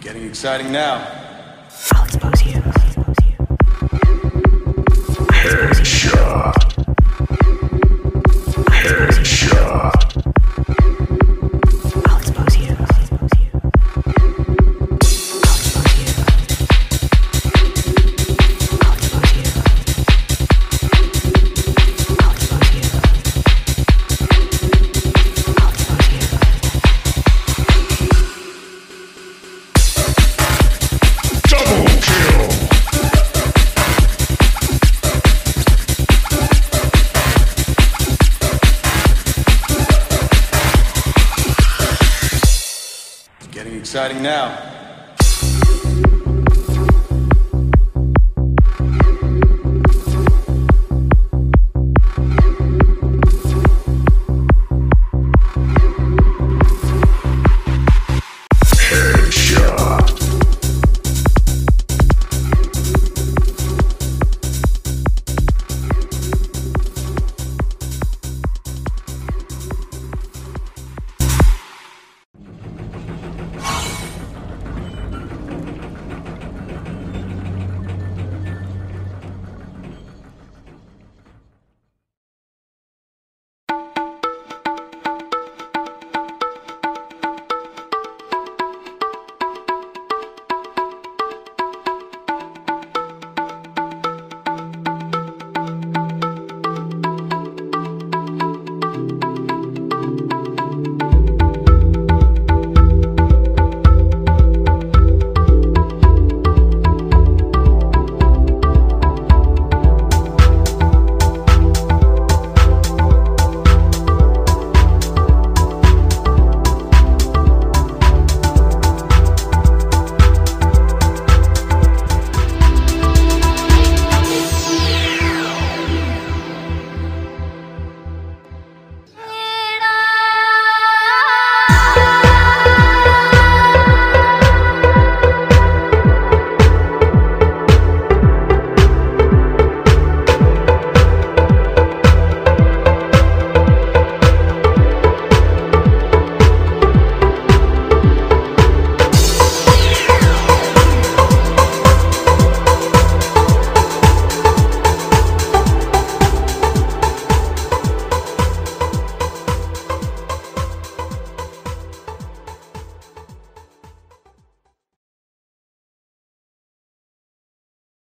Getting exciting now. I'll expose you. Headshot. Headshot. I'll expose you. Exciting now.